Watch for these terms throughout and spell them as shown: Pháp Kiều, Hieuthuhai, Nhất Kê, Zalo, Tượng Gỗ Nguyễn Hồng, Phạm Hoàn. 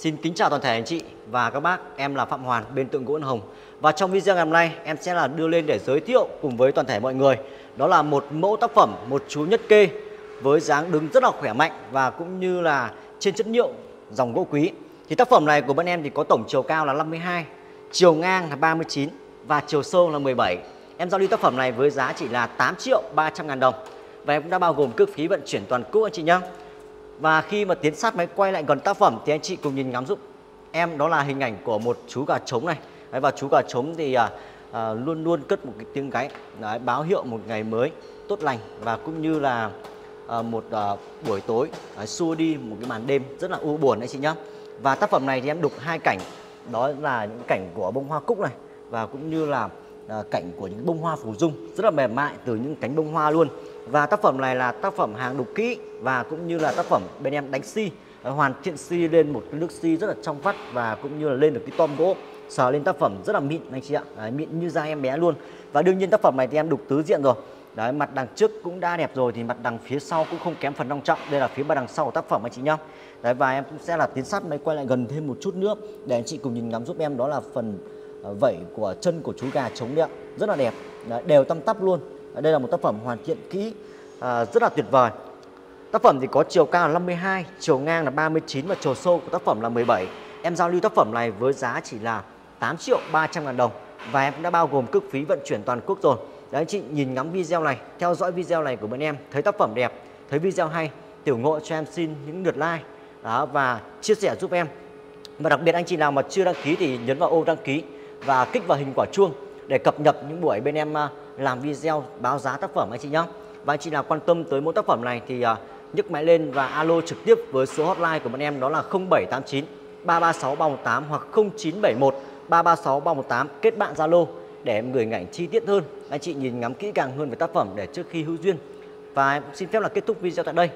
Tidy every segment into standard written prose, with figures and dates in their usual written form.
Xin kính chào toàn thể anh chị và các bác, em là Phạm Hoàn bên Tượng Gỗ Nguyễn Hồng. Và trong video ngày hôm nay em sẽ là đưa lên để giới thiệu cùng với toàn thể mọi người, đó là một mẫu tác phẩm một chú nhất kê với dáng đứng rất là khỏe mạnh và cũng như là trên chất liệu dòng gỗ quý. Thì tác phẩm này của bên em thì có tổng chiều cao là 52, chiều ngang là 39 và chiều sâu là 17. Em giao lưu tác phẩm này với giá chỉ là 8.300.000 đồng. Và em cũng đã bao gồm cước phí vận chuyển toàn quốc anh chị nhé. Và khi mà tiến sát máy quay lại gần tác phẩm thì anh chị cùng nhìn ngắm giúp em, đó là hình ảnh của một chú gà trống này. Đấy, và chú gà trống thì luôn luôn cất một cái tiếng gáy báo hiệu một ngày mới tốt lành và cũng như là một buổi tối xua đi một cái màn đêm rất là u buồn anh chị nhá. Và tác phẩm này thì em đục hai cảnh, đó là những cảnh của bông hoa cúc này và cũng như là cảnh của những bông hoa phù dung rất là mềm mại từ những cánh bông hoa luôn. Và tác phẩm này là tác phẩm hàng đục kỹ và cũng như là tác phẩm bên em đánh xi, hoàn thiện xi lên một cái nước xi rất là trong vắt và cũng như là lên được cái tom gỗ, sờ lên tác phẩm rất là mịn anh chị ạ, mịn như da em bé luôn. Và đương nhiên tác phẩm này thì em đục tứ diện rồi. Đấy, mặt đằng trước cũng đã đẹp rồi thì mặt đằng phía sau cũng không kém phần long trọng. Đây là phía bên đằng sau của tác phẩm anh chị nhá. Đấy, và em cũng sẽ là tiến sát máy quay lại gần thêm một chút nữa để anh chị cùng nhìn ngắm giúp em, đó là phần vẩy của chân của chú gà trống đấy ạ, rất là đẹp. Đấy, đều tăm tắp luôn. Đây là một tác phẩm hoàn thiện kỹ, rất là tuyệt vời. Tác phẩm thì có chiều cao là 52, chiều ngang là 39 và chiều sâu của tác phẩm là 17. Em giao lưu tác phẩm này với giá chỉ là 8.300.000 đồng. Và em cũng đã bao gồm cước phí vận chuyển toàn quốc rồi. Đấy, anh chị nhìn ngắm video này, theo dõi video này của bên em, thấy tác phẩm đẹp, thấy video hay, tiểu ngộ cho em xin những lượt like đó, và chia sẻ giúp em. Và đặc biệt anh chị nào mà chưa đăng ký thì nhấn vào ô đăng ký và kích vào hình quả chuông để cập nhật những buổi bên em làm video báo giá tác phẩm anh chị nhé. Và anh chị nào quan tâm tới mẫu tác phẩm này thì nhấc máy lên và alo trực tiếp với số hotline của bọn em, đó là 0789 336 318 hoặc 0971 336 318, kết bạn Zalo để em gửi ảnh chi tiết hơn, anh chị nhìn ngắm kỹ càng hơn về tác phẩm để trước khi hữu duyên. Và em xin phép là kết thúc video tại đây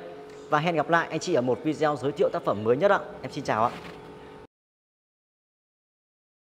và hẹn gặp lại anh chị ở một video giới thiệu tác phẩm mới nhất ạ. Em xin chào ạ.